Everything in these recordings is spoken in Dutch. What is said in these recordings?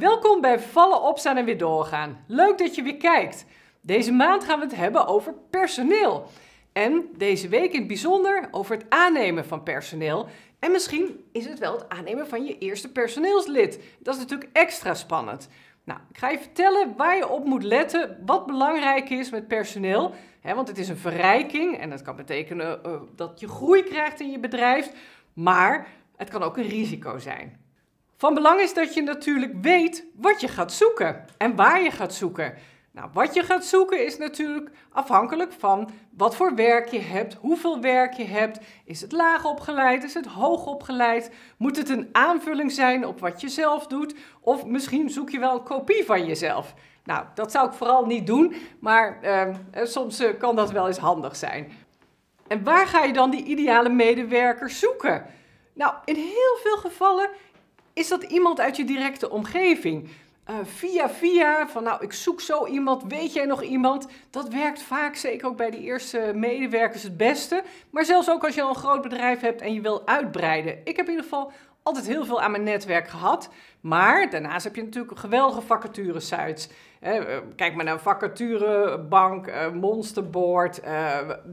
Welkom bij Vallen, Opstaan en Weer Doorgaan. Leuk dat je weer kijkt. Deze maand gaan we het hebben over personeel. En deze week in het bijzonder over het aannemen van personeel. En misschien is het wel het aannemen van je eerste personeelslid. Dat is natuurlijk extra spannend. Nou, ik ga je vertellen waar je op moet letten, wat belangrijk is met personeel. Want het is een verrijking en dat kan betekenen dat je groei krijgt in je bedrijf. Maar het kan ook een risico zijn. Van belang is dat je natuurlijk weet wat je gaat zoeken en waar je gaat zoeken. Nou, wat je gaat zoeken is natuurlijk afhankelijk van wat voor werk je hebt, hoeveel werk je hebt. Is het laag opgeleid, is het hoog opgeleid? Moet het een aanvulling zijn op wat je zelf doet? Of misschien zoek je wel een kopie van jezelf. Nou, dat zou ik vooral niet doen, maar soms kan dat wel eens handig zijn. En waar ga je dan die ideale medewerker zoeken? Nou, in heel veel gevallen is dat iemand uit je directe omgeving. Via van nou, ik zoek zo iemand, weet jij nog iemand? Dat werkt vaak, zeker ook bij de eerste medewerkers, het beste. Maar zelfs ook als je al een groot bedrijf hebt en je wil uitbreiden. Ik heb in ieder geval altijd heel veel aan mijn netwerk gehad. Maar daarnaast heb je natuurlijk geweldige vacaturesites. Kijk maar naar Vacaturebank, Monsterboard.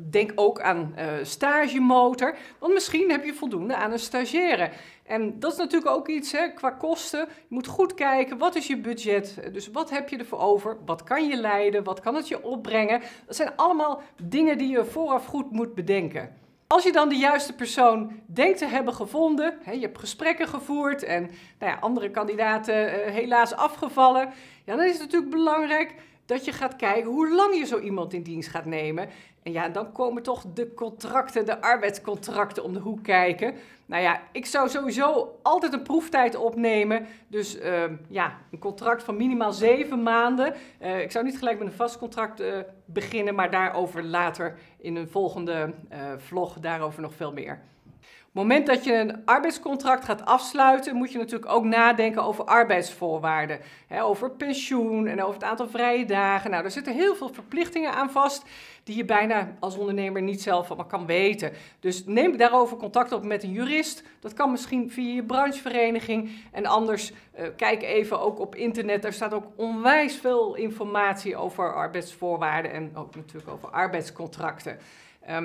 Denk ook aan Stagemotor. Want misschien heb je voldoende aan een stagiaire. En dat is natuurlijk ook iets qua kosten. Je moet goed kijken, wat is je budget? Dus wat heb je ervoor over? Wat kan je leiden? Wat kan het je opbrengen? Dat zijn allemaal dingen die je vooraf goed moet bedenken. Als je dan de juiste persoon denkt te hebben gevonden, je hebt gesprekken gevoerd en nou ja, andere kandidaten helaas afgevallen, ja, dan is het natuurlijk belangrijk dat je gaat kijken hoe lang je zo iemand in dienst gaat nemen. En ja, dan komen toch de contracten, de arbeidscontracten om de hoek kijken. Nou ja, ik zou sowieso altijd een proeftijd opnemen. Dus ja, een contract van minimaal 7 maanden. Ik zou niet gelijk met een vast contract beginnen, maar daarover later in een volgende vlog, daarover nog veel meer. Op het moment dat je een arbeidscontract gaat afsluiten, moet je natuurlijk ook nadenken over arbeidsvoorwaarden. Over pensioen en over het aantal vrije dagen. Nou, er zitten heel veel verplichtingen aan vast die je bijna als ondernemer niet zelf allemaal kan weten. Dus neem daarover contact op met een jurist. Dat kan misschien via je branchevereniging. En anders kijk even ook op internet. Daar staat ook onwijs veel informatie over arbeidsvoorwaarden en ook natuurlijk over arbeidscontracten.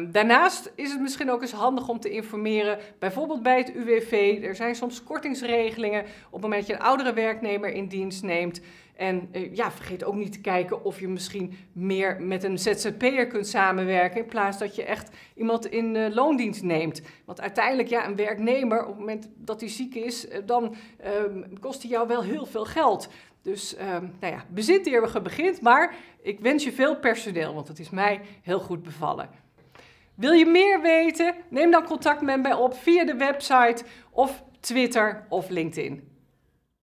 Daarnaast is het misschien ook eens handig om te informeren, bijvoorbeeld bij het UWV. Er zijn soms kortingsregelingen op het moment dat je een oudere werknemer in dienst neemt. En ja, vergeet ook niet te kijken of je misschien meer met een ZZP'er kunt samenwerken in plaats dat je echt iemand in loondienst neemt. Want uiteindelijk, ja, een werknemer, op het moment dat hij ziek is, dan kost hij jou wel heel veel geld. Dus nou ja, bezit eeuwige begint, maar ik wens je veel personeel, want het is mij heel goed bevallen. Wil je meer weten? Neem dan contact met mij op via de website of Twitter of LinkedIn.